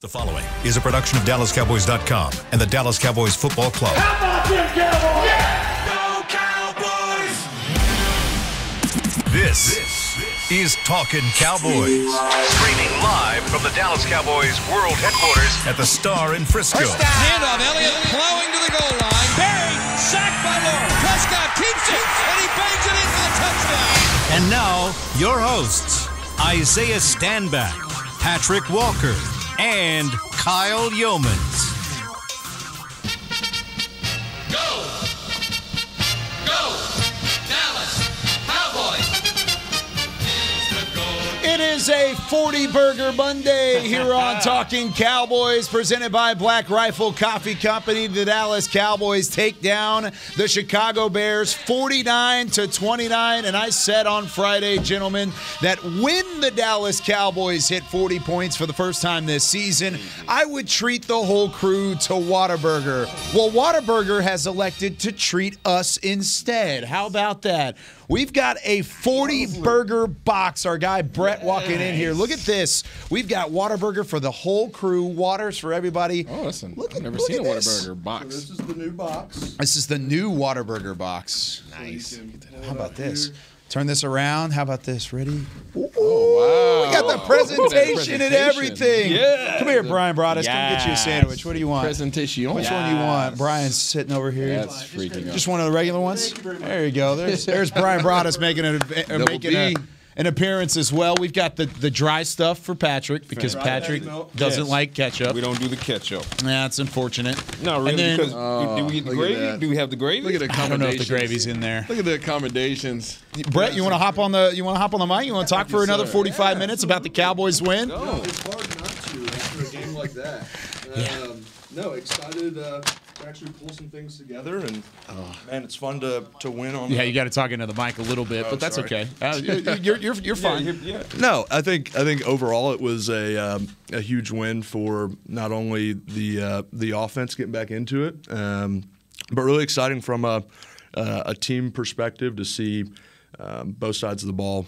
The following is a production of DallasCowboys.com and the Dallas Cowboys Football Club. How about them Cowboys? Yeah! Go Cowboys! This is Talkin' Cowboys. Streaming live from the Dallas Cowboys World Headquarters at the Star in Frisco. First down. Hand off Elliott, plowing to the goal line. Buried, sacked by Moore. Prescott keeps it, and he bangs it in for the touchdown. And now, your hosts, Isaiah Standback, Patrick Walker, and Kyle Yeomans. Go! Go! Dallas Cowboys! It is a 40-burger Monday here on Talking Cowboys, presented by Black Rifle Coffee Company. The Dallas Cowboys take down the Chicago Bears 49-29. And I said on Friday, gentlemen, that when the Dallas Cowboys hit 40 points for the first time this season, I would treat the whole crew to Whataburger. Well, Whataburger has elected to treat us instead. How about that? We've got a 40-burger box. Our guy Brett walking in here. Look at this. We've got Whataburger for the whole crew. Waters for everybody. Oh, listen. I've never seen a Whataburger box. So this is the new box. This is the new Whataburger box. Nice. How about this? Here. Turn this around. How about this? Ready? Ooh, oh, wow. We got the presentation and everything. Yeah. Come here, Brian Broaddus. Yes. Come get you a sandwich. What do you want? Presentation. Which one do you want? Brian's sitting over here. That's freaking out. Just one of the regular ones? You there you go. There's Brian Broaddus making an appearance as well. We've got the dry stuff for Patrick because Patrick doesn't like ketchup. We don't do the ketchup. Yeah, it's unfortunate. No, really. Then, because do we get the gravy? Do we have the gravy? Look at the accommodations. I don't know if the gravy's in there. Look at the accommodations. Brett, you want to hop on the mic? You want to talk for another 45 minutes about the Cowboys win? No, it's hard not to after a game like that. No, excited to actually pull some things together, and man, it's fun to win on. Yeah, you got to talk into the mic a little bit, but that's okay. You're fine. Yeah. No, I think overall it was a huge win for not only the offense getting back into it, but really exciting from a team perspective to see both sides of the ball.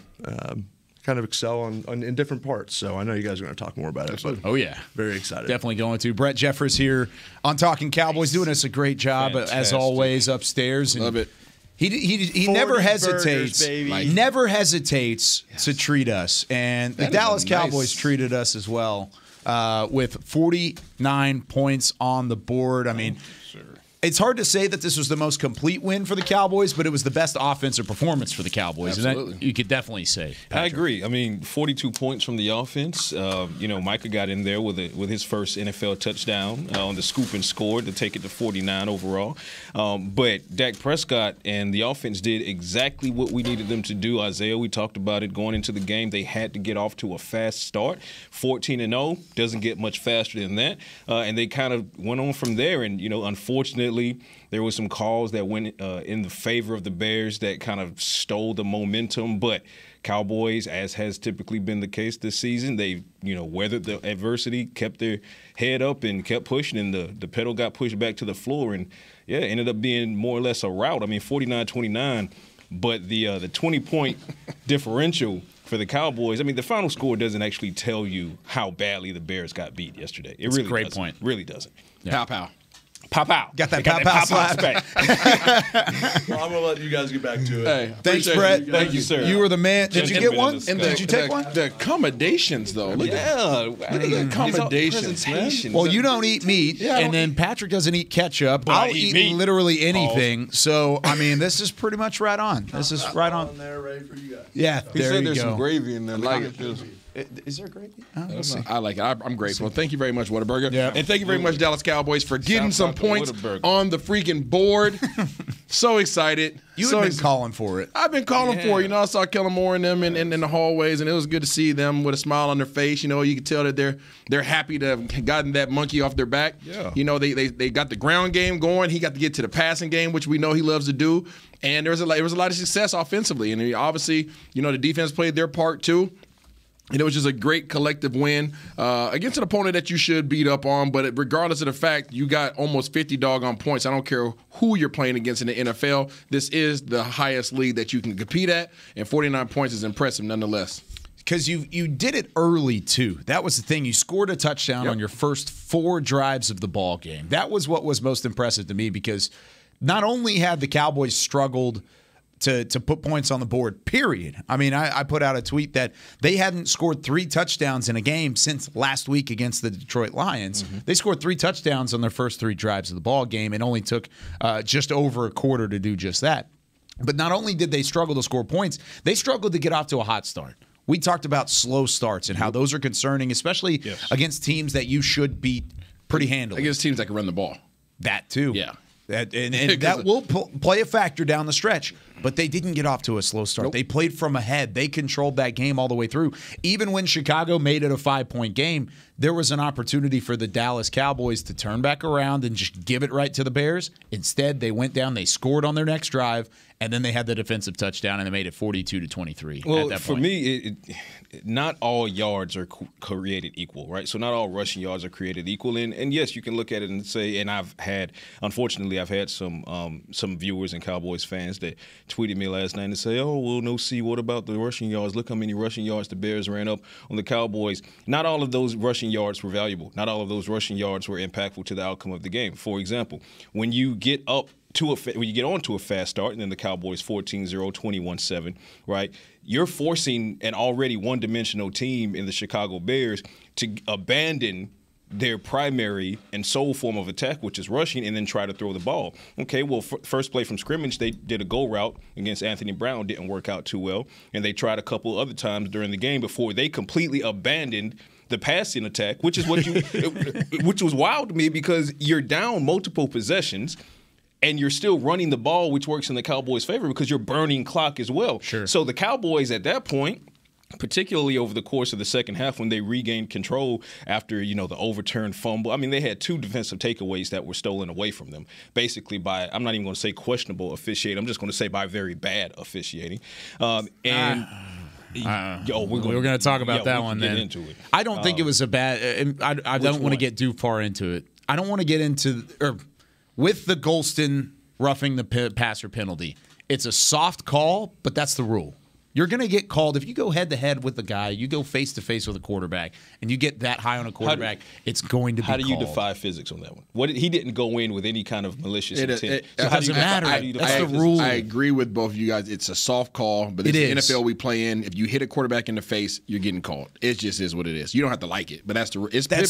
Kind of excel in different parts. So I know you guys are going to talk more about it. But oh, yeah. Very excited. Definitely going to. Brett Jeffress here on Talking Cowboys, doing us a great job, as always, upstairs. Love it. He never hesitates, to treat us. And the Dallas Cowboys treated us as well with 49 points on the board. I mean, it's hard to say that this was the most complete win for the Cowboys, but it was the best offensive performance for the Cowboys. Absolutely. And that you could definitely say. Patrick. I agree. I mean, 42 points from the offense. You know, Micah got in there with his first NFL touchdown on the scoop and scored to take it to 49 overall. But Dak Prescott and the offense did exactly what we needed them to do. Isaiah, we talked about it going into the game. They had to get off to a fast start. 14-0 doesn't get much faster than that. And they kind of went on from there. And, you know, unfortunately, there were some calls that went in the favor of the Bears that kind of stole the momentum. But Cowboys, as has typically been the case this season, they weathered the adversity, kept their head up, and kept pushing. And the pedal got pushed back to the floor, and yeah, ended up being more or less a rout. I mean, 49-29, but the 20-point differential for the Cowboys, I mean, the final score doesn't actually tell you how badly the Bears got beat yesterday. It really doesn't. Point. Really doesn't. Yeah. Pow pow. Pop out. Got that pop out slap. Well, I'm going to let you guys get back to it. Hey, thanks, Brett. Thank you, sir. You were the man. Did you get one? And did you take one? The accommodations, though. Look at the accommodations, man. Well, you don't eat meat, and then Patrick doesn't eat ketchup. I'll eat literally anything. So, I mean, this is pretty much right on. This is right on. Yeah, there you go. He said there's some gravy in there. Like it feels. Is there gravy? I like it. I'm grateful. Thank you very much, Whataburger. Yeah. And thank you very much, Dallas Cowboys, for getting some points on the freaking board. So excited. You've been calling for it. I've been calling for it. You know, I saw Kellen Moore and them in the hallways, and it was good to see them with a smile on their face. You know, you could tell that they're happy to have gotten that monkey off their back. Yeah. You know, they got the ground game going. He got to get to the passing game, which we know he loves to do. And there was a lot of success offensively. And obviously, you know, the defense played their part too. And it was just a great collective win against an opponent that you should beat up on. But regardless of the fact, you got almost 50 doggone points. I don't care who you're playing against in the NFL. This is the highest league that you can compete at, and 49 points is impressive nonetheless. because you did it early too. That was the thing. You scored a touchdown on your first four drives of the ball game. That was what was most impressive to me, because not only had the Cowboys struggled to put points on the board, period. I mean, I put out a tweet that they hadn't scored three touchdowns in a game since last week against the Detroit Lions. Mm-hmm. They scored three touchdowns on their first three drives of the ball game and only took just over a quarter to do just that. But not only did they struggle to score points, they struggled to get off to a hot start. We talked about slow starts and how those are concerning, especially against teams that you should beat pretty handily. Against teams that can run the ball. That too. Yeah. And that will play a factor down the stretch. But they didn't get off to a slow start. Nope. They played from ahead. They controlled that game all the way through. Even when Chicago made it a 5-point game, there was an opportunity for the Dallas Cowboys to turn back around and just give it right to the Bears. Instead, they went down, they scored on their next drive, and then they had the defensive touchdown, and they made it 42-23 at that point. For me, not all yards are created equal, right? So not all rushing yards are created equal. And yes, you can look at it and say, and unfortunately, I've had some viewers and Cowboys fans that tweeted me last night and say, oh, well, no, see, what about the rushing yards? Look how many rushing yards the Bears ran up on the Cowboys. Not all of those rushing yards were valuable. Not all of those rushing yards were impactful to the outcome of the game. For example, when you get up to when you get on to a fast start, and then the Cowboys 14-0, 21-7, right? You're forcing an already one-dimensional team in the Chicago Bears to abandon their primary and sole form of attack, which is rushing, and then try to throw the ball. Okay, well, first play from scrimmage, they did a go route against Anthony Brown, didn't work out too well, and they tried a couple other times during the game before they completely abandoned the passing attack, which is what you, which was wild to me, because you're down multiple possessions, and you're still running the ball, which works in the Cowboys' favor because you're burning clock as well. Sure. So the Cowboys at that point, particularly over the course of the second half when they regained control after, you know, the overturned fumble. I mean, they had two defensive takeaways that were stolen away from them, basically by, I'm not even going to say questionable officiating. I'm just going to say by very bad officiating. We're going to talk about that one then. Into it. I don't think it was a bad – I don't want to get too far into it. I don't want to get into – or with the Golston roughing the passer penalty, it's a soft call, but that's the rule. You're going to get called. If you go head-to-head with the guy, you go face-to-face with a quarterback, and you get that high on a quarterback, it's going to be called. How do you defy physics on that one? He didn't go in with any kind of malicious intent. So it doesn't matter. That's the rule. I agree with both of you guys. It's a soft call, but it's the NFL we play in. If you hit a quarterback in the face, you're getting called. It just is what it is. You don't have to like it, but that's the rule. It's Pepe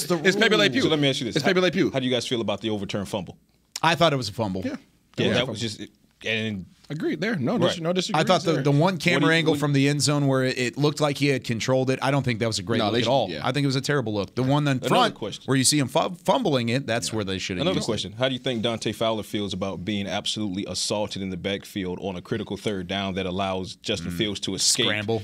Le Pew. So let me ask you this. It's Pepe Le Pew. How do you guys feel about the overturned fumble? I thought it was a fumble. Yeah, that was just – and – agreed there. No disagreement. I thought the one camera angle from the end zone where it looked like he had controlled it, I don't think that was a great look at all. Yeah. I think it was a terrible look. The one in front where you see him fumbling it, that's where they should have used it. Another question. How do you think Dante Fowler feels about being absolutely assaulted in the backfield on a critical third down that allows Justin Fields to escape? Scramble.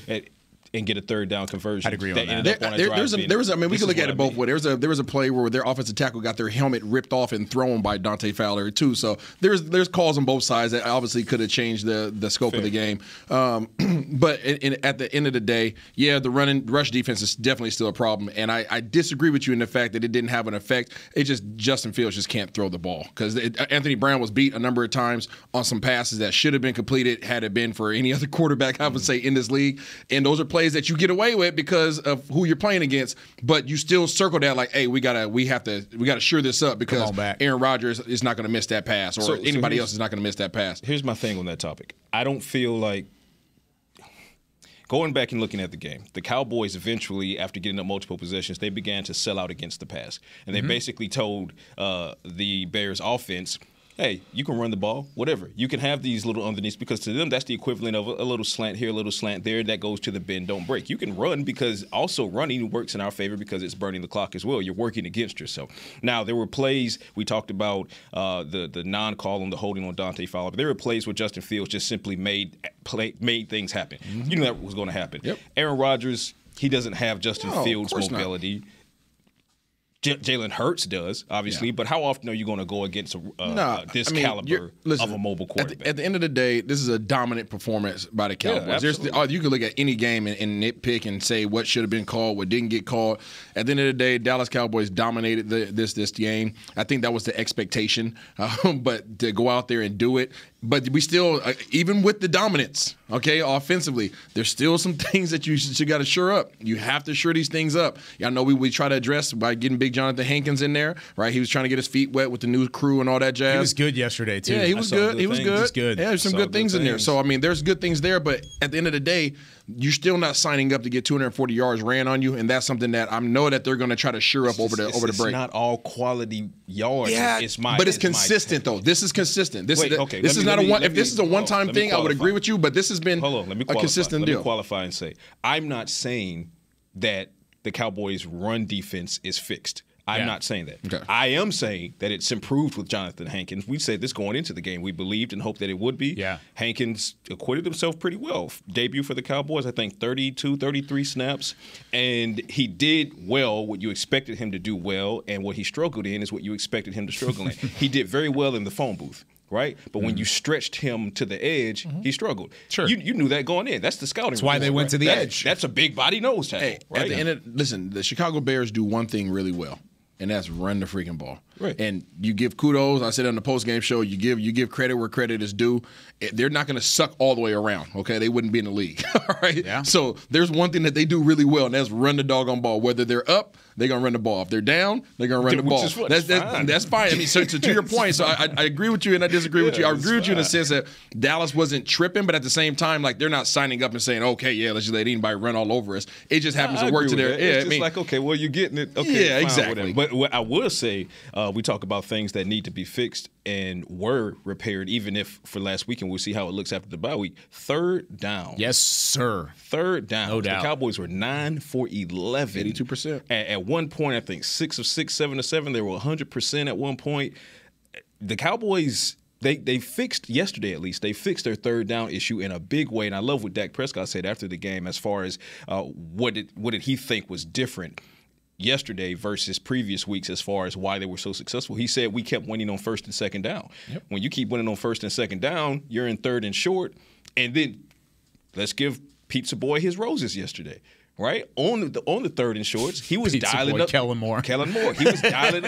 And get a third down conversion. I'd agree on that. There was, I mean, we could look at it both ways. There was a play where their offensive tackle got their helmet ripped off and thrown by Dante Fowler too. So there's calls on both sides that obviously could have changed the scope of the game. But at the end of the day, the rush defense is definitely still a problem. And I disagree with you in the fact that it didn't have an effect. It just Justin Fields just can't throw the ball because Anthony Brown was beat a number of times on some passes that should have been completed had it been for any other quarterback I would say in this league. And those are plays that you get away with because of who you're playing against, but you still circle that like, hey, we gotta sure this up because Aaron Rodgers is not gonna miss that pass, or anybody else is not gonna miss that pass. Here's my thing on that topic. I don't feel like going back and looking at the game, the Cowboys eventually, after getting up multiple possessions, they began to sell out against the pass, and they basically told the Bears offense, hey, you can run the ball, whatever. You can have these little underneath because to them that's the equivalent of a little slant here, a little slant there. That goes to the bend, don't break. You can run because also running works in our favor because it's burning the clock as well. You're working against yourself. Now, there were plays we talked about the non-call on the holding on Dante Fowler. But there were plays where Justin Fields just simply made things happen. You knew that was going to happen. Yep. Aaron Rodgers, he doesn't have Justin Fields' mobility. Jalen Hurts does, obviously, but how often are you going to go against caliber of a mobile quarterback? At the end of the day, this is a dominant performance by the Cowboys. You can look at any game and nitpick and say what should have been called, what didn't get called. At the end of the day, Dallas Cowboys dominated this game. I think that was the expectation, but to go out there and do it But we still, even with the dominance, okay, offensively, there's still some things that you got to shore up. You have to shore these things up. I know we try to address by getting big Jonathan Hankins in there, right? He was trying to get his feet wet with the new crew and all that jazz. He was good yesterday, too. Yeah, he was good. He was good. Yeah, there's some good things in there. So, I mean, there's good things there, but at the end of the day, you're still not signing up to get 240 yards ran on you, and that's something that I know that they're going to try to shore up over the break. It's not all quality yards. Yeah, it's consistent though. This is consistent. If this is a one-time thing, I would agree with you. But this has been a consistent deal. Let me qualify and say I'm not saying that the Cowboys' run defense is fixed. I'm not saying that. Okay. I am saying that it's improved with Jonathan Hankins. We said this going into the game. We believed and hoped that it would be. Yeah. Hankins acquitted himself pretty well. Debut for the Cowboys, I think 32, 33 snaps. And he did well what you expected him to do well, and what he struggled in is what you expected him to struggle in. He did very well in the phone booth. Right, but when you stretched him to the edge, he struggled. Sure, you knew that going in. That's the scouting. That's why they went to the edge. That's a big body nose tackle. Hey, right? At the end of, listen, the Chicago Bears do one thing really well, and that's run the freaking ball. Right, and you give kudos. I said on the post game show, you give credit where credit is due. They're not going to suck all the way around. Okay, they wouldn't be in the league. All right. Yeah. So there's one thing that they do really well, and that's run the doggone ball. Whether they're up, they're going to run the ball. If they're down, they're going to run the ball. That's fine. I mean, so to your point, so I agree with you and I disagree with you. I agree with you in the sense that Dallas wasn't tripping, but at the same time, like, they're not signing up and saying, okay, yeah, let's just let anybody run all over us. It just happens to work to their edge. It's just like, okay, well, you're getting it. Okay, yeah, exactly. But what I will say, we talk about things that need to be fixed and were repaired, even if for last weekend, we'll see how it looks after the bye week. Third down. Yes, sir. Third down. No doubt. The Cowboys were 9 for 11. 82%. At one point, I think 6 of 6, 7 of 7. They were 100% at one point. The Cowboys, they fixed yesterday, at least. They fixed their third down issue in a big way. And I love what Dak Prescott said after the game as far as what did he think was different yesterday versus previous weeks as far as why they were so successful. He said we kept winning on first and second down. Yep. When you keep winning on first and second down, you're in third and short. And then let's give Pizza Boy his roses yesterday. Right on the third and shorts, he was dialing up Kellen Moore. He was dialing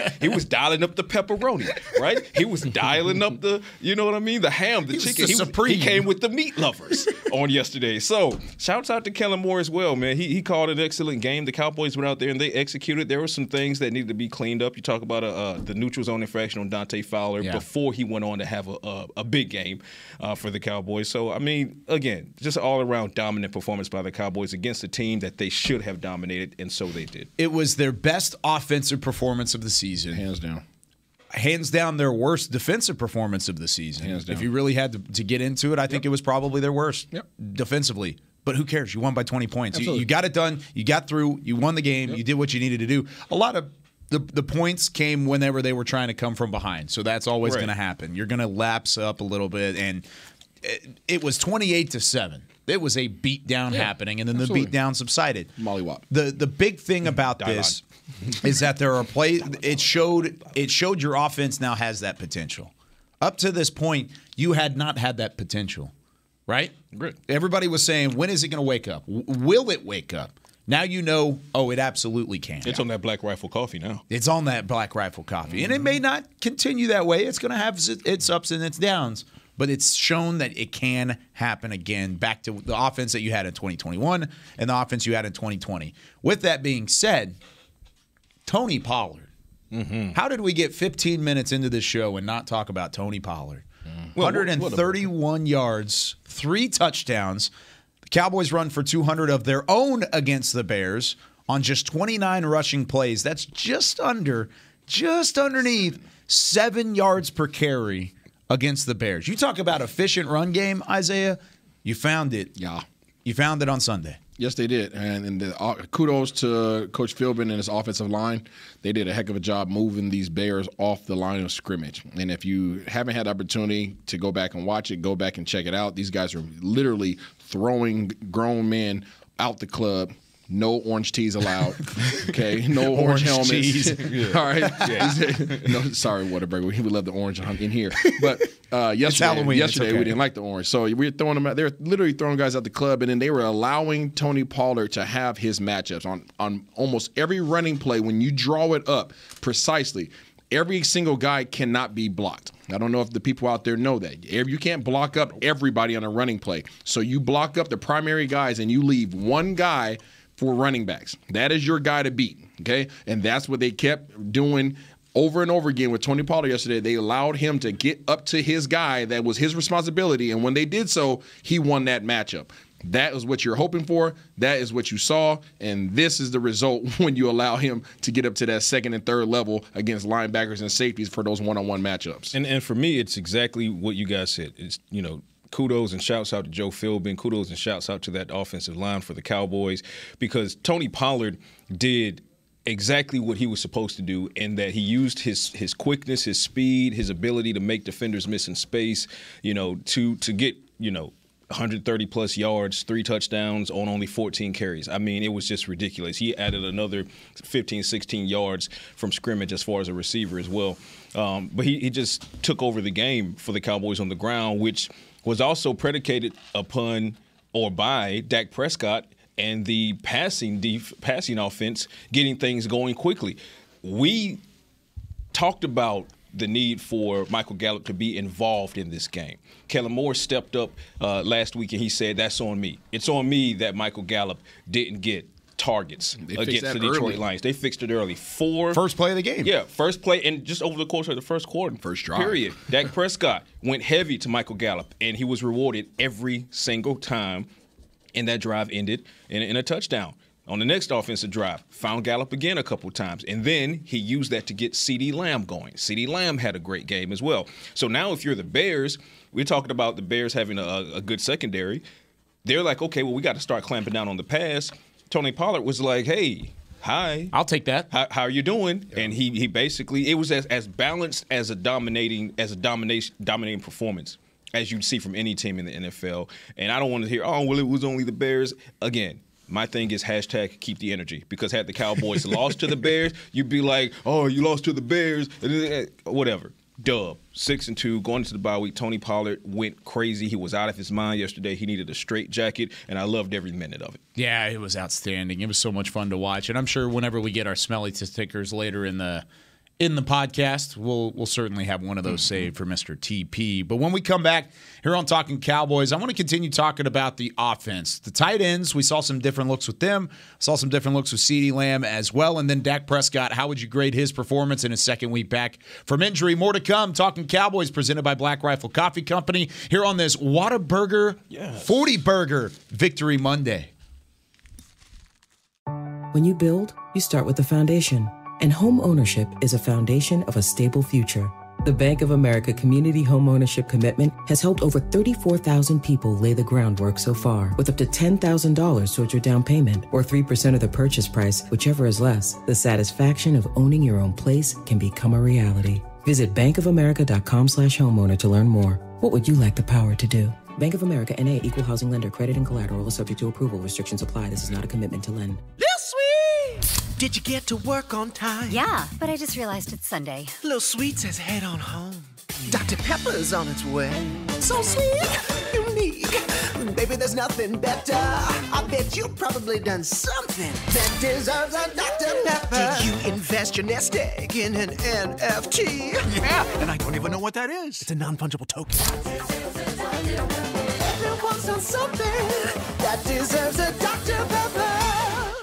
up the pepperoni. Right, he was dialing up the, you know what I mean, the ham, the chicken. He came with the meat lovers on yesterday. So shouts out to Kellen Moore as well, man. He called an excellent game. The Cowboys went out there and they executed. There were some things that needed to be cleaned up. You talk about the neutral zone infraction on Dante Fowler before he went on to have a big game for the Cowboys. So I mean, again, just all around dominant performance by the Cowboys against a team that they should have dominated, and so they did. It was their best offensive performance of the season. Hands down. Hands down their worst defensive performance of the season. Hands down. If you really had to get into it, I think it was probably their worst defensively. But who cares? You won by 20 points. You got it done. You got through. You won the game. You did what you needed to do. A lot of the points came whenever they were trying to come from behind, so that's always going to happen. You're going to lapse up a little bit, and it was 28-7. It was a beatdown happening, and then the beatdown subsided. Mollywop. The big thing about this is that there are plays. It showed your offense now has that potential. Up to this point, you had not had that potential, right? Great. Everybody was saying, when is it going to wake up? Will it wake up? Now you know, it absolutely can. It's on that Black Rifle Coffee now. It's on that Black Rifle Coffee, and it may not continue that way. It's going to have its ups and its downs. But it's shown that it can happen again, back to the offense that you had in 2021 and the offense you had in 2020. With that being said, Tony Pollard. How did we get 15 minutes into this show and not talk about Tony Pollard? 131 yards, 3 touchdowns. The Cowboys run for 200 of their own against the Bears on just 29 rushing plays. That's just underneath 7 yards per carry against the Bears. You talk about efficient run game, Isaiah. You found it. Yeah. You found it on Sunday. Yes, they did. And kudos to Coach Philbin and his offensive line. They did a heck of a job moving these Bears off the line of scrimmage. And if you haven't had the opportunity to go back and watch it, go back and check it out. These guys are literally throwing grown men out the club. No orange tees allowed. Okay, no orange helmets. All right. No, sorry, Whataburger. We love the orange in here. But yesterday we didn't like the orange, so we were throwing them out. They were literally throwing guys out the club, and then they were allowing Tony Pollard to have his matchups on almost every running play. When you draw it up precisely, every single guy cannot be blocked. I don't know if the people out there know that. You can't block up everybody on a running play. So you block up the primary guys and you leave one guy for running backs. That is your guy to beat, okay? And that's what they kept doing over and over again with Tony Pollard yesterday. They allowed him to get up to his guy that was his responsibility, and when they did so, he won that matchup. That is what you're hoping for. That is what you saw, and this is the result when you allow him to get up to that second and third level against linebackers and safeties for those one-on-one matchups. And for me, it's exactly what you guys said. It's, you know, kudos and shouts out to Joe Philbin. Kudos and shouts out to that offensive line for the Cowboys, because Tony Pollard did exactly what he was supposed to do, in that he used his quickness, his speed, his ability to make defenders miss in space, you know, to get, you know, 130-plus yards, 3 touchdowns on only 14 carries. I mean, it was just ridiculous. He added another 15, 16 yards from scrimmage as far as a receiver as well. But he just took over the game for the Cowboys on the ground, which was also predicated upon or by Dak Prescott and the passing offense getting things going quickly. We talked about the need for Michael Gallup to be involved in this game. Kellen Moore stepped up last week, and he said, that's on me. It's on me that Michael Gallup didn't get targets against the Detroit Lions. They fixed it early. First play of the game. Yeah, first play, and just over the course of the first quarter. First drive. Period. Dak Prescott went heavy to Michael Gallup, and he was rewarded every single time, and that drive ended in a touchdown. On the next offensive drive, found Gallup again a couple times, and then he used that to get CeeDee Lamb going. CeeDee Lamb had a great game as well. So now if you're the Bears, we're talking about the Bears having a good secondary. They're like, okay, well, we got to start clamping down on the pass. Tony Pollard was like, hey, hi. I'll take that. How are you doing? Yeah. And he basically, it was as balanced as a dominating performance as you'd see from any team in the NFL. And I don't want to hear, oh, well, it was only the Bears. Again, my thing is hashtag keep the energy, because had the Cowboys lost to the Bears, you'd be like, oh, you lost to the Bears, whatever. Dub, 6-2, going into the bye week. Tony Pollard went crazy. He was out of his mind yesterday. He needed a straight jacket, and I loved every minute of it. Yeah, it was outstanding. It was so much fun to watch, and I'm sure whenever we get our smelly stickers later in the podcast, we'll certainly have one of those saved for Mr. TP. But when we come back here on Talking Cowboys, I want to continue talking about the offense. The tight ends, we saw some different looks with them. Saw some different looks with CeeDee Lamb as well. And then Dak Prescott, how would you grade his performance in his second week back from injury? More to come. Talking Cowboys presented by Black Rifle Coffee Company here on this Whataburger 40-burger Victory Monday. When you build, you start with the foundation. And home ownership is a foundation of a stable future. The Bank of America Community Homeownership Commitment has helped over 34,000 people lay the groundwork so far, with up to $10,000 towards your down payment or 3% of the purchase price, whichever is less. The satisfaction of owning your own place can become a reality. Visit bankofamerica.com/homeowner to learn more. What would you like the power to do? Bank of America N.A. Equal housing lender. Credit and collateral is subject to approval. Restrictions apply. This is not a commitment to lend. This week! Did you get to work on time? Yeah, but I just realized it's Sunday. Little Sweet says head on home. Dr. Pepper's on its way. So sweet, unique. Baby, there's nothing better. I bet you probably done something that deserves a Dr. Pepper. Did you invest your nest egg in an NFT? Yeah, and I don't even know what that is. It's a non-fungible token. Everyone's done something that deserves a Dr. Pepper.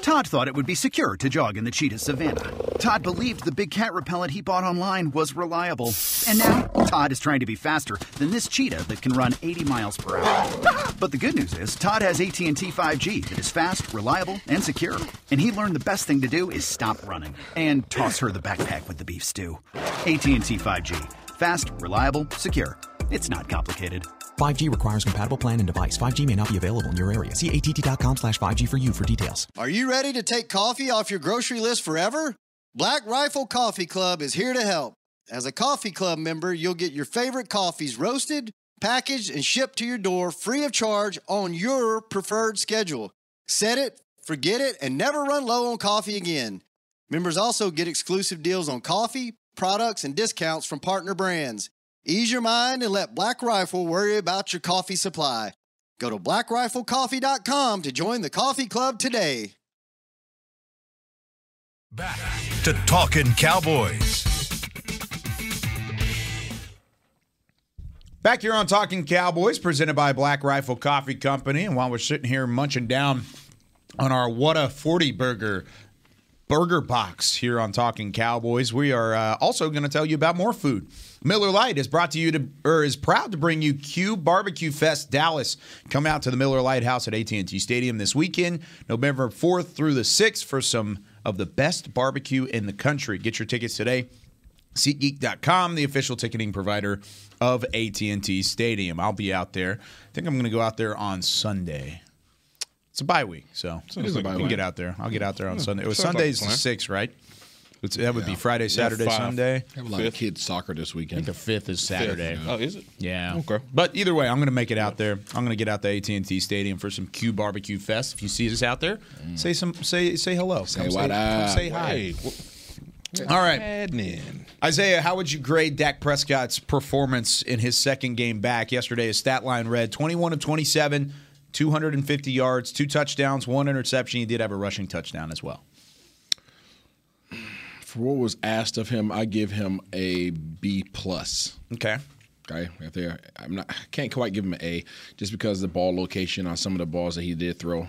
Todd thought it would be secure to jog in the cheetah savannah. Todd believed the big cat repellent he bought online was reliable. And now, Todd is trying to be faster than this cheetah that can run 80 miles per hour. But the good news is, Todd has AT&T 5G that is fast, reliable, and secure. And he learned the best thing to do is stop running and toss her the backpack with the beef stew. AT&T 5G. Fast, reliable, secure. It's not complicated. 5G requires compatible plan and device. 5G may not be available in your area. See att.com/5G for you for details. Are you ready to take coffee off your grocery list forever? Black Rifle Coffee Club is here to help. As a coffee club member, you'll get your favorite coffees roasted, packaged, and shipped to your door free of charge on your preferred schedule. Set it, forget it, and never run low on coffee again. Members also get exclusive deals on coffee, products, and discounts from partner brands. Ease your mind and let Black Rifle worry about your coffee supply. Go to blackriflecoffee.com to join the coffee club today. Back to Talkin' Cowboys. Back here on Talking Cowboys, presented by Black Rifle Coffee Company. And while we're sitting here munching down on our Whataburger burger box here on Talking Cowboys, we are also going to tell you about more food. Miller Lite is proud to bring you Q Barbecue Fest Dallas. Come out to the Miller Lite House at AT&T Stadium this weekend, November 4th through the 6th, for some of the best barbecue in the country. Get your tickets today. SeatGeek.com, the official ticketing provider of AT&T Stadium. I'll be out there. I think I'm going to go out there on Sunday. It's a bye week, so we can get out there. I'll get out there on Sunday. It was Sunday's the 6th, right? That would be Friday, Saturday, Sunday. I have a lot of kids' soccer this weekend. I think the 5th is Saturday. Oh, is it? Yeah. Okay. But either way, I'm going to make it out there. I'm going to get out to AT&T Stadium for some Q Barbecue Fest. If you see us out there, say hello. Say what up. Say hi. All right. Isaiah, how would you grade Dak Prescott's performance in his second game back? Yesterday, his stat line read 21 of 27, 250 yards, 2 touchdowns, 1 interception. He did have a rushing touchdown as well. For what was asked of him, I give him a B+. Okay. Right there. I can't quite give him an A just because the ball location on some of the balls that he did throw.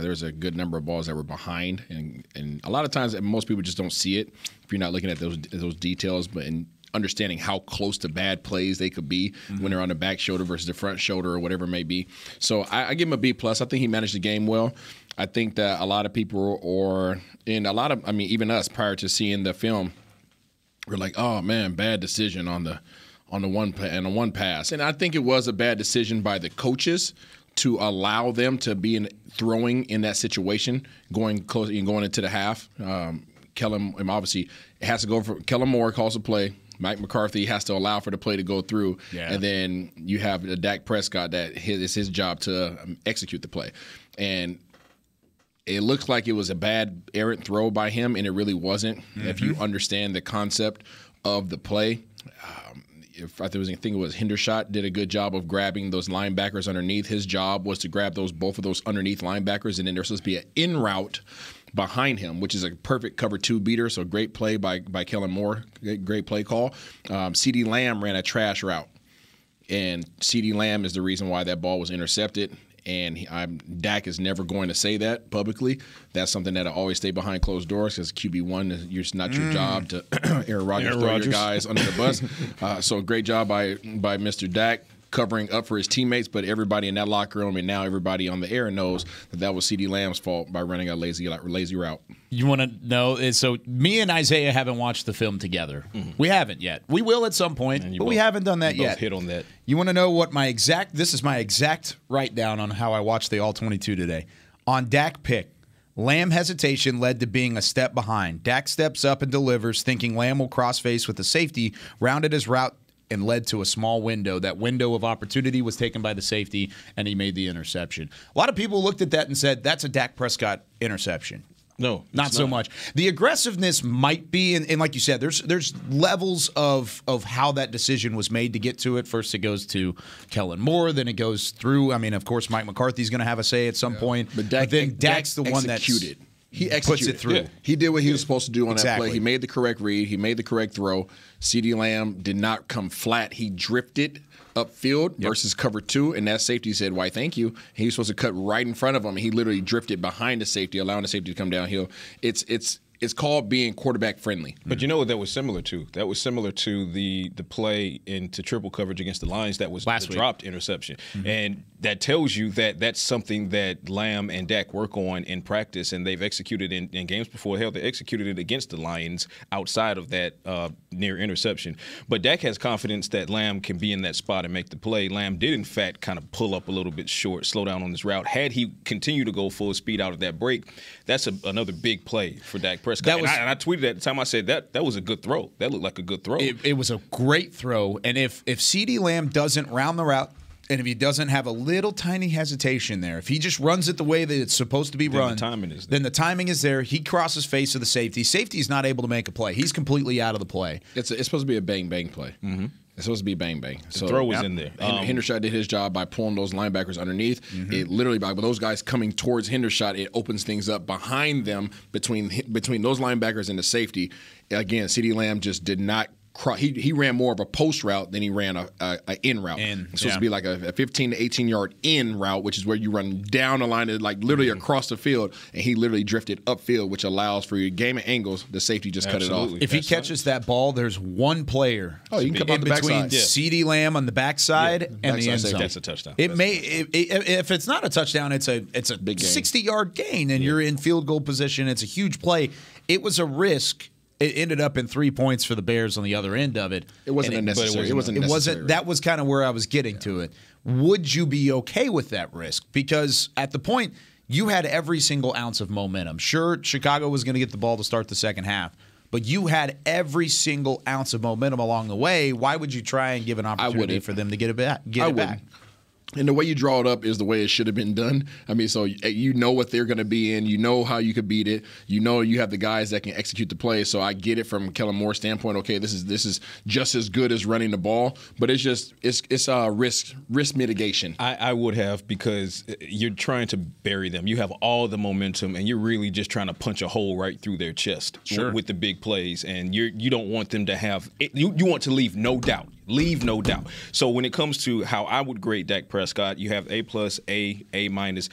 There's a good number of balls that were behind, and a lot of times most people just don't see it if you're not looking at those details. But in understanding how close to bad plays they could be when they're on the back shoulder versus the front shoulder or whatever it may be. So I give him a B+. I think he managed the game well. I think that a lot of people even us prior to seeing the film, we're like, oh man, bad decision on the one pass. And I think it was a bad decision by the coaches to allow them to be throwing in that situation, going close and going into the half. Kellen obviously has to go for Kellen Moore calls the play. Mike McCarthy has to allow for the play to go through, and then you have Dak Prescott that it's his job to execute the play. And it looks like it was a bad errant throw by him, and it really wasn't. If you understand the concept of the play, I think Hendershot did a good job of grabbing those linebackers underneath. His job was to grab both of those underneath linebackers, and then there's supposed to be an in route behind him, which is a perfect cover two beater. So great play by Kellen Moore. Great play call. CeeDee Lamb ran a trash route, and CeeDee Lamb is the reason why that ball was intercepted. And Dak is never going to say that publicly. That's something that'll always stay behind closed doors because QB1, it's not your job to Aaron Rodgers your guys under the bus. So great job by Mr. Dak covering up for his teammates, but everybody in that locker room and now everybody on the air knows that was CeeDee Lamb's fault by running a lazy route. You want to know? So me and Isaiah haven't watched the film together. We haven't yet. We will at some point, but we haven't done that yet. Hit on that. You want to know what this is my exact write-down on how I watched the All-22 today. On Dak pick, Lamb hesitation led to being a step behind. Dak steps up and delivers, thinking Lamb will cross-face with the safety, rounded his route, and led to a small window. That window of opportunity was taken by the safety, and he made the interception. A lot of people looked at that and said, that's a Dak Prescott interception. No, not so much. The aggressiveness might be, and like you said, there's levels of how that decision was made to get to it. First, it goes to Kellen Moore, then it goes through. I mean, of course, Mike McCarthy's going to have a say at some point. But then Dak's the one that puts it through. Yeah. He did what he was supposed to do on that play. He made the correct read. He made the correct throw. CeeDee Lamb did not come flat. He drifted upfield versus cover two, and that safety said, why, thank you. He was supposed to cut right in front of him, and he literally drifted behind the safety, allowing the safety to come downhill. It's called being quarterback friendly. But you know what that was similar to? That was similar to the play into triple coverage against the Lions that was the dropped interception. And that tells you that that's something that Lamb and Dak work on in practice, and they've executed in games before. Hell, they executed it against the Lions outside of that near interception. But Dak has confidence that Lamb can be in that spot and make the play. Lamb did, in fact, kind of pull up a little bit short, slow down on this route. Had he continued to go full speed out of that break, that's another big play for Dak Prescott. And I tweeted at the time. I said that was a good throw. That looked like a good throw. It was a great throw. And if CeeDee Lamb doesn't round the route, and if he doesn't have a little tiny hesitation there, if he just runs it the way that it's supposed to be run, the timing is there. He crosses face of the safety. Safety is not able to make a play. He's completely out of the play. It's supposed to be a bang-bang play. It's supposed to be bang-bang. So the throw was in there. Hendershot did his job by pulling those linebackers underneath. It literally, by those guys coming towards Hendershot, it opens things up behind them between those linebackers and the safety. Again, CeeDee Lamb just did not he ran more of a post route than he ran an in route. It's supposed to be like a 15 to 18 yard in route, which is where you run down the line, like literally across the field, and he literally drifted upfield, which allows for your game of angles. The safety just cut it off. If he catches that ball, there's one player you can come in between CeeDee Lamb on the backside and the end zone. That's a touchdown. If it's not a touchdown, it's a 60-yard gain, and you're in field goal position. It's a huge play. It was a risk. It ended up in 3 points for the Bears on the other end of it. It wasn't unnecessary. It wasn't. That was kind of where I was getting to it. Would you be okay with that risk? Because at the point, you had every single ounce of momentum. Sure, Chicago was going to get the ball to start the second half, but you had every single ounce of momentum along the way. Why would you try and give an opportunity for them to get it back? And the way you draw it up is the way it should have been done. I mean, so you know what they're going to be in. You know how you could beat it. You know you have the guys that can execute the play. So I get it from Kellen Moore's standpoint. Okay, this is just as good as running the ball, but it's just risk mitigation. I would have, because you're trying to bury them. You have all the momentum, and you're really just trying to punch a hole right through their chest with the big plays. And you don't want them to have it. You want to leave no doubt. Leave no doubt. So when it comes to how I would grade Dak Prescott, you have A+, A-, A-.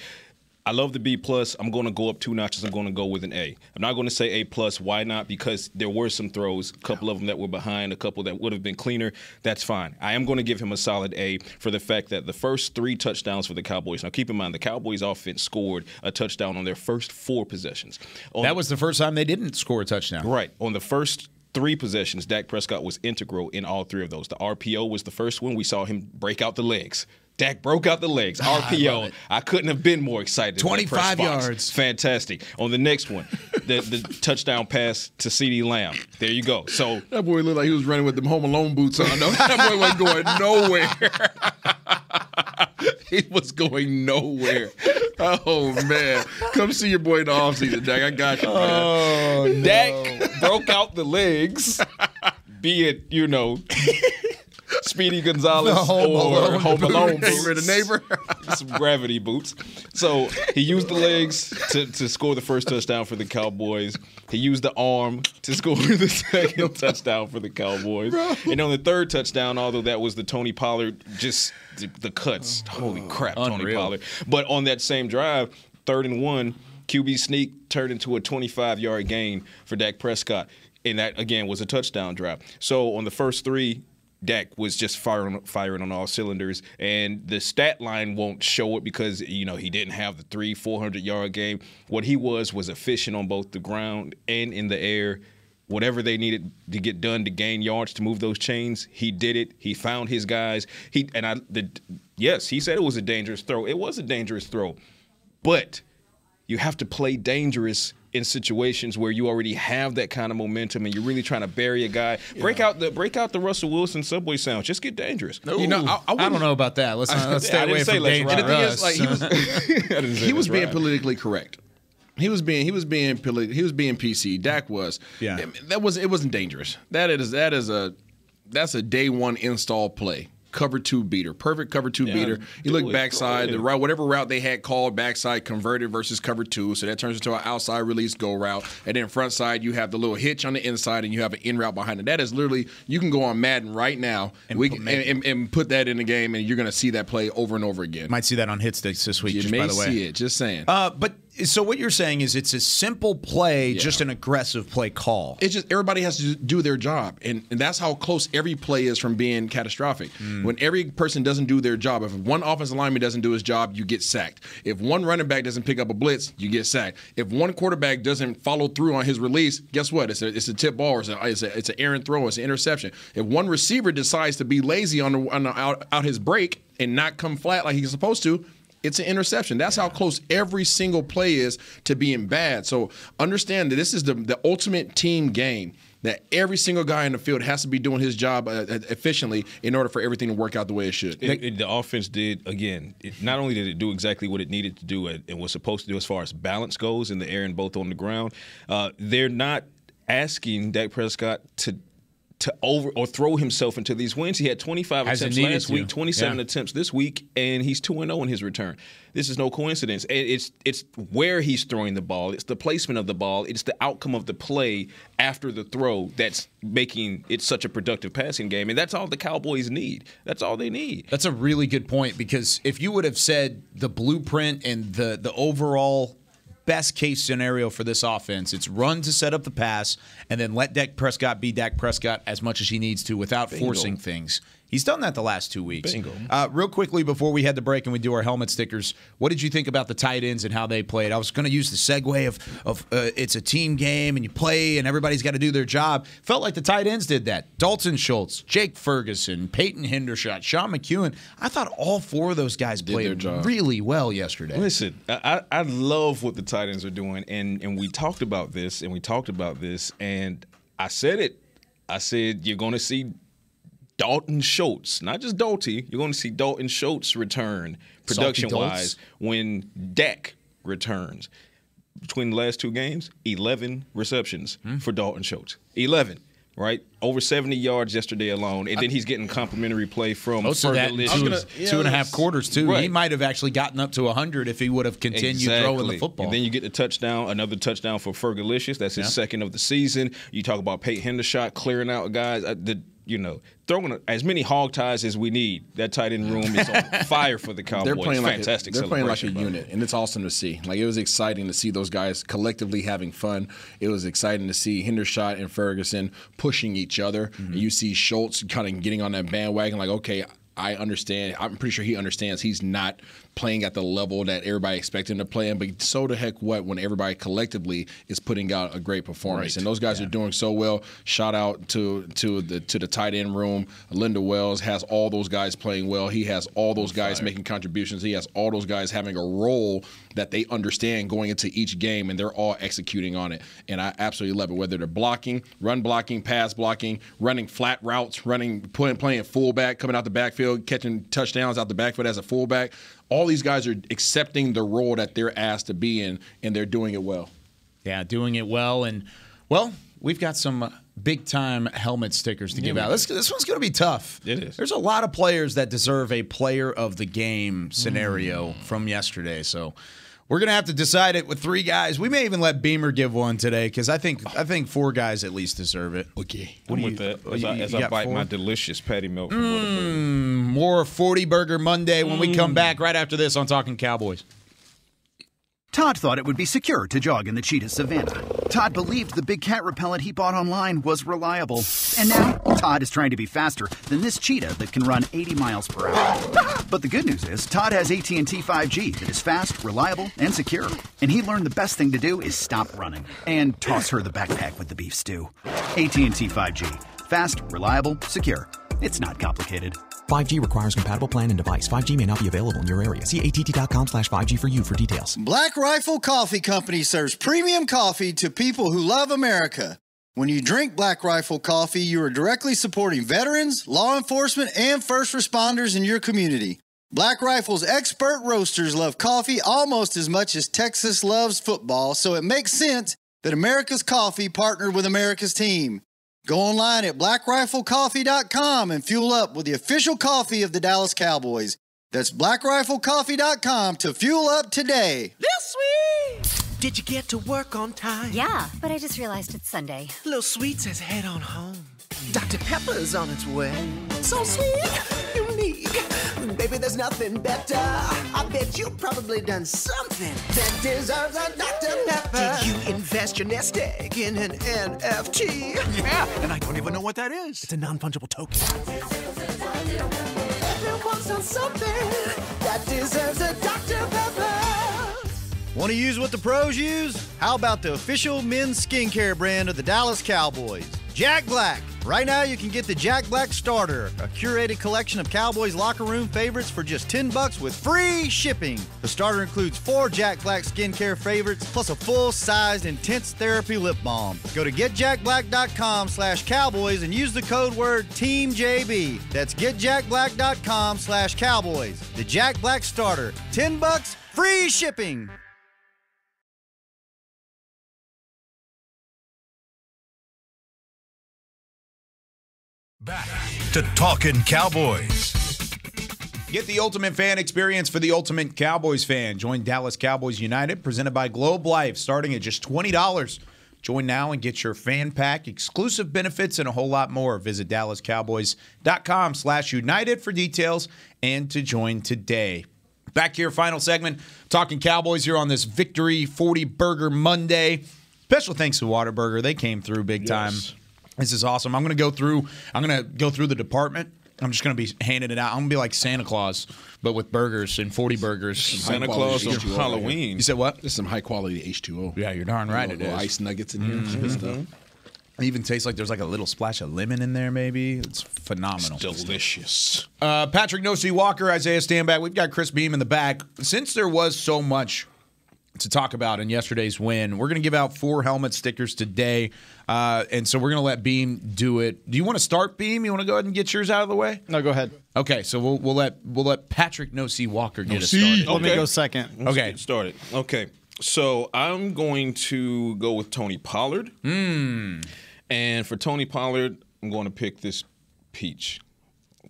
I love the B+. I'm going to go up two notches. I'm going to go with an A. I'm not going to say A+. Why not? Because there were some throws, a couple of them that were behind, a couple that would have been cleaner. That's fine. I am going to give him a solid A for the fact that the first three touchdowns for the Cowboys. Now, keep in mind, the Cowboys offense scored a touchdown on their first four possessions. That was the first time they didn't score a touchdown. Right. On the first three possessions, Dak Prescott was integral in all three of those. The RPO was the first one. We saw him break out the legs. Dak broke out the legs. RPO. I couldn't have been more excited. 25 yards. Fantastic. On the next one, the touchdown pass to CeeDee Lamb. There you go. So that boy looked like he was running with them Home Alone boots on. That boy wasn't going nowhere. He was going nowhere. Oh, man. Come see your boy in the offseason, Dak. I got you, man. Oh, no. Dak broke out the legs, be it, Speedy Gonzalez or Home Alone boots. The neighbor. Some gravity boots. So he used the legs to score the first touchdown for the Cowboys. He used the arm to score the second touchdown for the Cowboys. Bro. And on the third touchdown, although that was the Tony Pollard, just the cuts. Holy crap, unreal. Tony Pollard. But on that same drive, 3rd and 1, QB sneak turned into a 25-yard gain for Dak Prescott. And that, again, was a touchdown drive. So on the first three, Dak was just firing on all cylinders, and the stat line won't show it because, he didn't have the 400-yard game. What he was efficient on both the ground and in the air. Whatever they needed to get done to gain yards, to move those chains, he did it. He found his guys. He said it was a dangerous throw. It was a dangerous throw, but you have to play dangerous in situations where you already have that kind of momentum and you're really trying to bury a guy. Break out the Russell Wilson Subway sound. Just get dangerous. I don't know about that. Let's stay away from danger. And the thing is, he was being politically correct. He was being PC. Dak was. Yeah. It wasn't dangerous. That's a day one install play. Cover two beater. Perfect cover two beater. You look backside, the route, whatever route they had called, backside converted versus cover two. So that turns into an outside release go route. And then front side, you have the little hitch on the inside and you have an in route behind it. That is literally, you can go on Madden right now and put that in the game, and you're going to see that play over and over again. Might see that on hit sticks this week, by the way. You may see it, just saying. So what you're saying is it's a simple play, just an aggressive play call. It's just everybody has to do their job, and that's how close every play is from being catastrophic. When every person doesn't do their job, if one offensive lineman doesn't do his job, you get sacked. If one running back doesn't pick up a blitz, you get sacked. If one quarterback doesn't follow through on his release, guess what? It's a tip ball. It's an errant throw. It's an interception. If one receiver decides to be lazy on his break and not come flat like he's supposed to, it's an interception. That's how close every single play is to being bad. So understand that this is the ultimate team game, that every single guy in the field has to be doing his job efficiently in order for everything to work out the way it should. The offense did, again, not only did it do exactly what it needed to do and was supposed to do as far as balance goes in the air and both on the ground, they're not asking Dak Prescott to to over or throw himself into these wins. He had 25 attempts last week, 27 attempts this week, and he's 2-0 in his return. This is no coincidence. It's where he's throwing the ball. It's the placement of the ball. It's the outcome of the play after the throw that's making it such a productive passing game. And that's all the Cowboys need. That's all they need. That's a really good point, because if you would have said the blueprint and the overall best-case scenario for this offense, it's run to set up the pass and then let Dak Prescott be Dak Prescott as much as he needs to without forcing things. He's done that the last 2 weeks. Real quickly, before we head to break and we do our helmet stickers, what did you think about the tight ends and how they played? I was going to use the segue of it's a team game and you play and everybody's got to do their job. Felt like the tight ends did that. Dalton Schultz, Jake Ferguson, Peyton Hendershot, Sean McEwen. I thought all four of those guys played really well yesterday. Listen, I love what the tight ends are doing, and we talked about this, and I said it. I said you're going to see Dalton Schultz, not just Dalty. You're going to see Dalton Schultz return production-wise when Dak returns. Between the last two games, 11 receptions for Dalton Schultz. 11, right? Over 70 yards yesterday alone, and then he's getting complimentary play from two and a half quarters, too. Right. He might have actually gotten up to 100 if he would have continued throwing the football. And then you get the touchdown, another touchdown for Fergalicious. That's his second of the season. You talk about Peyton Hendershot clearing out guys. You know, throwing as many hog ties as we need. That tight end room is on fire for the Cowboys. They're playing fantastic. They're playing like a unit, and it's awesome to see. Like, it was exciting to see those guys collectively having fun. It was exciting to see Hendershot and Ferguson pushing each other. Mm-hmm. And you see Schultz kind of getting on that bandwagon, like, okay, I understand. I'm pretty sure he understands he's not playing at the level that everybody expects him to play in, but so the heck what when everybody collectively is putting out a great performance. Right. And those guys are doing so well. Shout out to the tight end room. Linda Wells has all those guys playing well. He has all those guys making contributions. He has all those guys having a role that they understand going into each game, and they're all executing on it. And I absolutely love it, whether they're blocking, run blocking, pass blocking, running flat routes, playing fullback, coming out the backfield, catching touchdowns out the backfield as a fullback. All these guys are accepting the role that they're asked to be in, and they're doing it well. Yeah, doing it well. And, well, we've got some big-time helmet stickers to give out. This one's going to be tough. It is. There's a lot of players that deserve a player of the game scenario from yesterday, so we're going to have to decide it with three guys. We may even let Beamer give one today, because I think four guys at least deserve it. Okay. What I'm with that. As I bite my delicious patty melt from Whataburger. More 40-Burger Monday when we come back right after this on Talking Cowboys. Todd thought it would be secure to jog in the cheetah savannah. Todd believed the big cat repellent he bought online was reliable. And now Todd is trying to be faster than this cheetah that can run 80 miles per hour. But the good news is Todd has AT&T 5G that is fast, reliable, and secure. And he learned the best thing to do is stop running and toss her the backpack with the beef stew. AT&T 5G. Fast, reliable, secure. It's not complicated. 5G requires compatible plan and device. 5G may not be available in your area. See att.com/5G for you for details. Black Rifle Coffee Company serves premium coffee to people who love America. When you drink Black Rifle Coffee, you are directly supporting veterans, law enforcement, and first responders in your community. Black Rifle's expert roasters love coffee almost as much as Texas loves football, so it makes sense that America's coffee partnered with America's team. Go online at blackriflecoffee.com and fuel up with the official coffee of the Dallas Cowboys. That's blackriflecoffee.com to fuel up today. Lil Sweet! Did you get to work on time? Yeah, but I just realized it's Sunday. Lil Sweet says head on home. Dr. Pepper's on its way. So sweet, unique. Baby, there's nothing better. I bet you've probably done something that deserves a Dr. Pepper. Did you invest your nest egg in an NFT? Yeah, and I don't even know what that is. It's a non-fungible token. Everyone's done something that deserves a Dr. Pepper. Want to use what the pros use? How about the official men's skincare brand of the Dallas Cowboys? Jack Black. Right now you can get the Jack Black Starter, a curated collection of Cowboys locker room favorites for just $10 with free shipping. The starter includes 4 Jack Black skincare favorites plus a full-sized intense therapy lip balm. Go to getjackblack.com/cowboys and use the code word TEAMJB. That's getjackblack.com/cowboys. The Jack Black Starter, $10, free shipping. Back to Talkin' Cowboys. Get the ultimate fan experience for the ultimate Cowboys fan. Join Dallas Cowboys United, presented by Globe Life, starting at just $20. Join now and get your fan pack, exclusive benefits, and a whole lot more. Visit DallasCowboys.com/United for details and to join today. Back here, final segment, Talking Cowboys here on this Victory 40 Burger Monday. Special thanks to Whataburger. They came through big time. Yes. This is awesome. I'm going to go through the department. I'm just going to be handing it out. I'm going to be like Santa Claus, but with burgers and 40 burgers. Santa Claus on Halloween. You said what? This is some high-quality H2O. Yeah, you're darn right it is. Ice nuggets in here and stuff. It even tastes like there's like a little splash of lemon in there maybe. It's phenomenal. It's delicious. Patrick Nosey Walker, Isaiah Standback. We've got Chris Beam in the back. Since there was so much to talk about in yesterday's win, we're going to give out 4 helmet stickers today, and so we're going to let Beam do it. Do you want to start, Beam? You want to go ahead and get yours out of the way? No, go ahead. Okay, so we'll let Patrick Nosey Walker get us started. Let me go second. Let's get started. Okay, so I'm going to go with Tony Pollard, and for Tony Pollard, I'm going to pick this peach.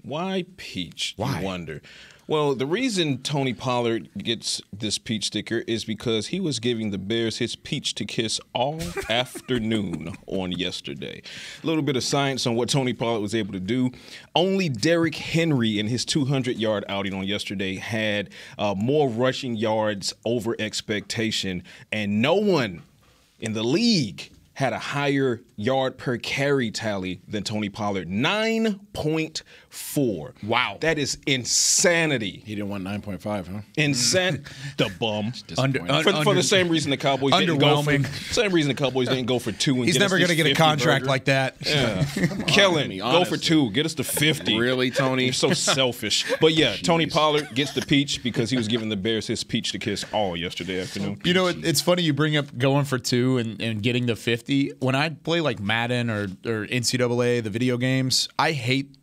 Why peach? Why? I wonder. Well, the reason Tony Pollard gets this peach sticker is because he was giving the Bears his peach to kiss all afternoon on yesterday. A little bit of science on what Tony Pollard was able to do. Only Derrick Henry in his 200-yard outing on yesterday had more rushing yards over expectation, and no one in the league had a higher yard per carry tally than Tony Pollard, 9.4. Wow. That is insanity. He didn't want 9.5, huh? Insane. The bum. For the same reason the Cowboys didn't go for two and he's never going to get a contract like that. Yeah. Kellen, go for 2. Get us to 50. Really, Tony? You're so selfish. But yeah, jeez. Tony Pollard gets the peach because he was giving the Bears his peach to kiss all yesterday afternoon. You know, it's funny you bring up going for 2 and getting the 50. When I play like Madden or NCAA, the video games, I hate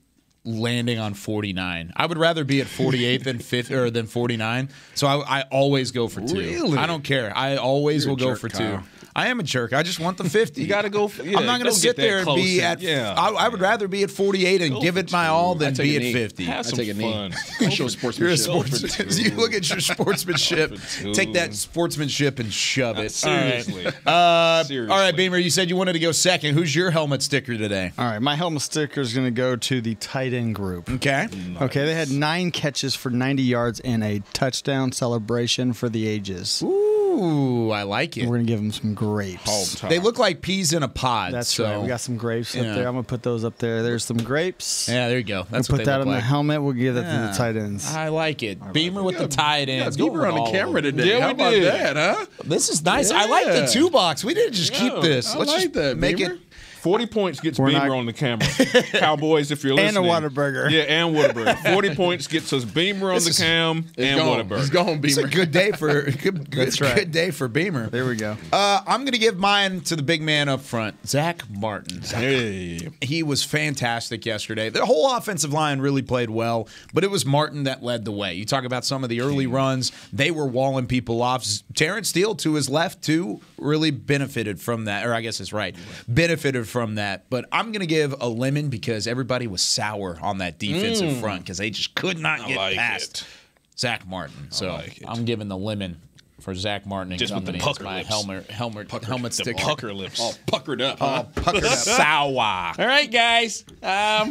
landing on 49. I would rather be at 48 than 50 or than 49. So I always go for 2. Really? I don't care. I always will go for 2. I am a jerk. I just want the 50. You got to go. Yeah, I'm not going to sit there and be at. Yeah, I would rather be at 48 and give it my all than be at 50. Have some fun. Show sportsmanship. You look at your sportsmanship. Take that sportsmanship and shove it. Seriously. All right, Beamer. You said you wanted to go second. Who's your helmet sticker today? All right, my helmet sticker is going to go to the tight end group. Okay. Nice. Okay, they had 9 catches for 90 yards and a touchdown celebration for the ages. Ooh, I like it. We're going to give them some grapes. They look like peas in a pod. That's right. We got some grapes up there. I'm going to put those up there. There's some grapes. Yeah, there you go. That's what they look like. Put that on the helmet. We'll give that to the tight ends. I like it. Right, Beamer with the tight ends. Beamer on the camera today. Yeah, How about that, huh? This is nice. Yeah. I like the 2 box. We didn't just keep this. Let's just make it. 40 points gets Beamer on the camera. Cowboys, if you're listening. And a Whataburger. Yeah, and Whataburger. 40 points gets us Beamer on the cam and Whataburger. It's going, Beamer. It's a good day for, good day for Beamer. There we go. I'm going to give mine to the big man up front, Zach Martin. Hey. He was fantastic yesterday. The whole offensive line really played well, but it was Martin that led the way. You talk about some of the early runs. They were walling people off. Terrence Steele to his left, too, really benefited from that. Or I guess it's right. Benefited from that, but I'm going to give a lemon because everybody was sour on that defensive front because they just could not get past Zach Martin. So I'm giving the lemon for Zach Martin and just company. Just with the pucker lips. Helmet sticker. The pucker lips. All puckered up. All puckered up. Sour. All right, guys. You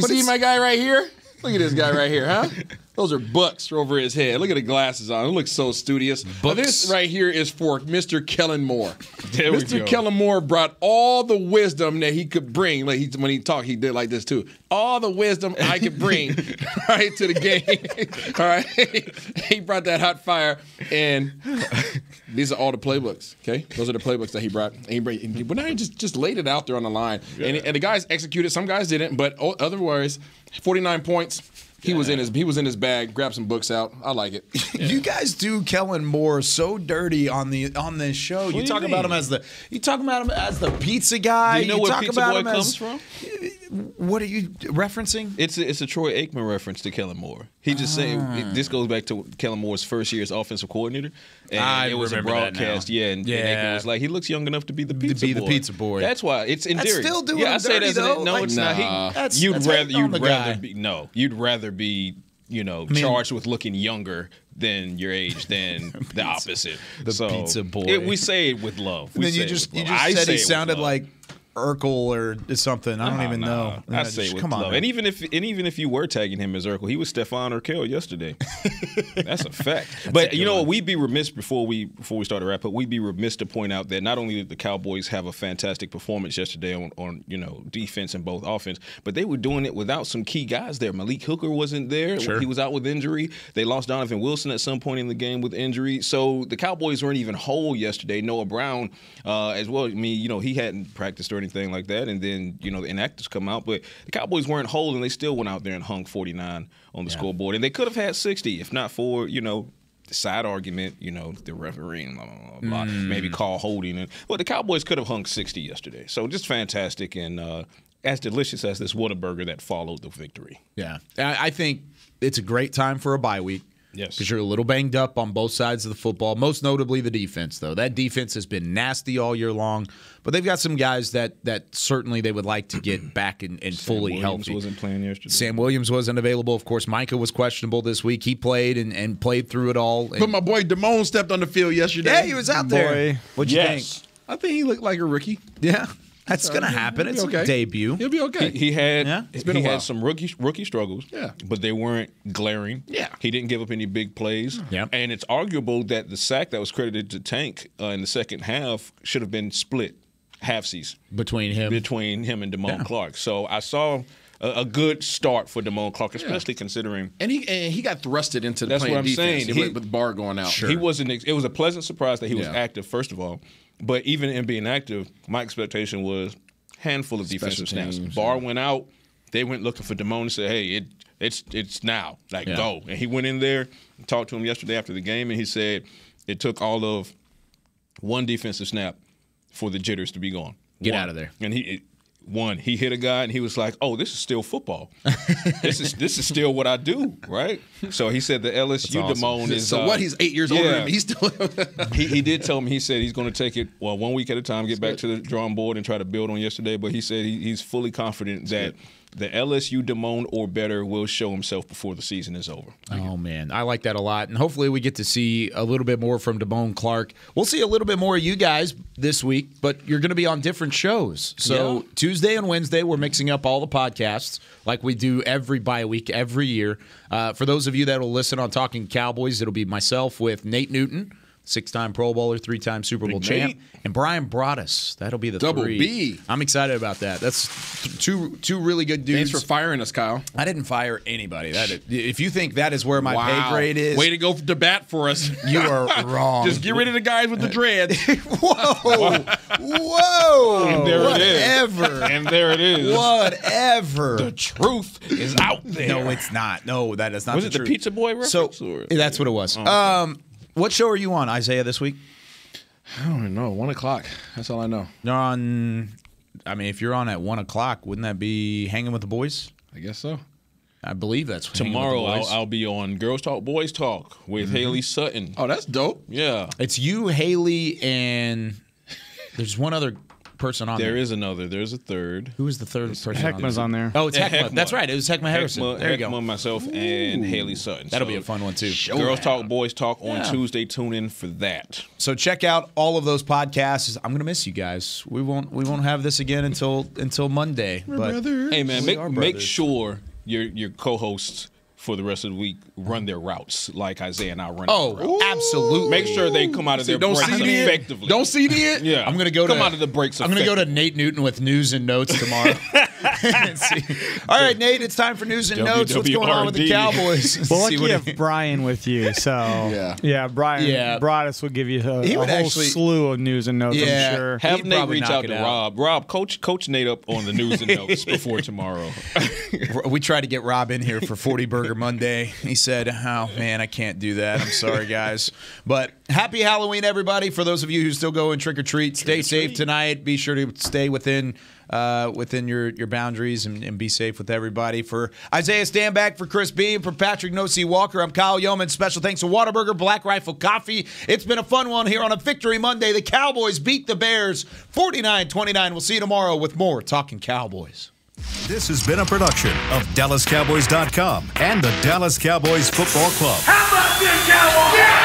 see my guy right here? Look at this guy right here, huh? Those are bucks over his head. Look at the glasses on. It looks so studious. But this right here is for Mr. Kellen Moore. Mr. Kellen Moore brought all the wisdom that he could bring. Like when he talked, he did like this too. All the wisdom I could bring right to the game. All right, he brought that hot fire, and these are all the playbooks. Okay, those are the playbooks that he brought. But I just laid it out there on the line, and the guys executed. Some guys didn't, but otherwise, 49 points. He was in his bag. Grabbed some books out. I like it. Yeah. You guys do Kellen Moore so dirty on this show. You talk about him as the pizza guy. You know where pizza boy comes from? What are you referencing? It's a Troy Aikman reference to Kellen Moore. He just saying this goes back to Kellen Moore's first year as offensive coordinator, and it was a broadcast. And Aikman was like, he looks young enough to be the pizza boy. That's why it's endearing. That's still doing dirty, though. No, it's not. You'd rather be charged with looking younger than your age, than the opposite. Pizza boy. We say it with love. And then you just said he sounded like Urkel or something. I don't even know. I say just, come on, love. And even if you were tagging him as Urkel, he was Stephon Urkel yesterday. That's a fact. But you know what? We'd be remiss before we start to wrap up. We'd be remiss to point out that not only did the Cowboys have a fantastic performance yesterday on defense and both offense, but they were doing it without some key guys there. Malik Hooker wasn't there. Sure. He was out with injury. They lost Donovan Wilson at some point in the game with injury. So the Cowboys weren't even whole yesterday. Noah Brown as well. I mean, he hadn't practiced or anything like that, and then the inactives come out, but the Cowboys weren't whole, and they still went out there and hung 49 on the scoreboard, and they could have had 60 if not for the side argument, the referee, blah, blah, blah, maybe call holding. And well, the Cowboys could have hung 60 yesterday, so just fantastic, and as delicious as this Whataburger that followed the victory. Yeah, I think it's a great time for a bye week. Yes, because you're a little banged up on both sides of the football, most notably the defense, though. That defense has been nasty all year long, but they've got some guys that certainly they would like to get back and fully healthy. Sam Williams wasn't playing yesterday. Sam Williams wasn't available. Of course, Micah was questionable this week. He played and played through it all. But my boy Demone stepped on the field yesterday. Yeah, he was out there. What'd you think? I think he looked like a rookie. Yeah. That's going to happen. It's a debut. He'll be okay. He had some rookie struggles, but they weren't glaring. Yeah. He didn't give up any big plays. Yeah. And it's arguable that the sack that was credited to Tank in the second half should have been split halfsies. Between him and Demone Clark. So I saw a good start for Demone Clark, especially considering – And he got thrusted into the playing defense. That's what I'm saying. With the bar going out. Sure. It was a pleasant surprise that he was active, first of all. But even in being active, my expectation was handful of defensive snaps. Barr went out. They went looking for Demone and said, hey, it's now. Like, go. And he went in there and talked to him yesterday after the game, and he said it took all of one defensive snap for the jitters to be gone. Get out of there. And he hit a guy, and he was like, oh, this is still football. This is still what I do, right? So he said the LSU awesome. Demone is – So what, he's 8 years older than me. He's still – He did tell me, he said he's going to take it, 1 week at a time, get back to the drawing board and try to build on yesterday. But he said he's fully confident that the LSU Demone or better will show himself before the season is over. Oh, man. I like that a lot. And hopefully we get to see a little bit more from Demone Clark. We'll see a little bit more of you guys this week, but you're going to be on different shows. So Tuesday and Wednesday, we're mixing up all the podcasts like we do every bye week, every year. For those of you that will listen on Talking Cowboys, it'll be myself with Nate Newton, six-time Pro Bowler, three-time Super Bowl champ, and Brian Broaddus. That'll be the double three. B. I'm excited about that. That's two really good dudes. Thanks for firing us, Kyle. I didn't fire anybody. If you think that is where my pay grade is. Way to go to bat for us. You are wrong. Just get rid of the guys with the dreads. Whoa. Whoa. And there Whatever. It is. And there it is. Whatever. The truth is out there. No, it's not. No, that is not the truth. Was it the Pizza Boy reference? So, that's what it was. Oh, okay. What show are you on, Isaiah, this week? I don't know. 1 o'clock. That's all I know. You're on. I mean, if you're on at 1 o'clock, wouldn't that be Hanging with the Boys? I guess so. I believe that's tomorrow. I'll be on Girls Talk, Boys Talk with Haley Sutton. Oh, that's dope. Yeah, it's you, Haley, and there's one other person on there. There is another. There's a third. Who is the third person? Heckma's on there. Oh, it's Heckma. That's right. It was Heckma Harrison. There you go. Heckma, myself, and Haley Sutton. That'll be a fun one, too. Girls Talk, Boys Talk on Tuesday. Tune in for that. So check out all of those podcasts. I'm going to miss you guys. We won't have this again until Monday. But hey, man, make sure your co-hosts for the rest of the week run their routes like Isaiah and I run. Oh, absolutely. Make sure they come out of their breaks effectively. Don't CeeDee it? Yeah. I'm going to go to come out of the breaks. I'm going to go to Nate Newton with news and notes tomorrow. All right, Nate, it's time for news and notes. What's going on with the Cowboys? Well, lucky you have Brian with you, so Brian Broaddus will give you a whole slew of news and notes. Yeah, I'm sure. Have Nate reach out to Rob. Rob, coach Nate up on the news and notes before tomorrow. We tried to get Rob in here for 40 Burger Monday. He said, "Oh man, I can't do that. I'm sorry, guys." But Happy Halloween, everybody. For those of you who still go and trick-or-treat, stay safe tonight. Be sure to stay within your boundaries and be safe with everybody. For Isaiah Standback, for Chris B., and for Patrick "No-See" Walker, I'm Kyle Yeomans. Special thanks to Whataburger, Black Rifle Coffee. It's been a fun one here on a Victory Monday. The Cowboys beat the Bears 49-29. We'll see you tomorrow with more Talking Cowboys. This has been a production of DallasCowboys.com and the Dallas Cowboys Football Club. How about this, Cowboys? Yeah!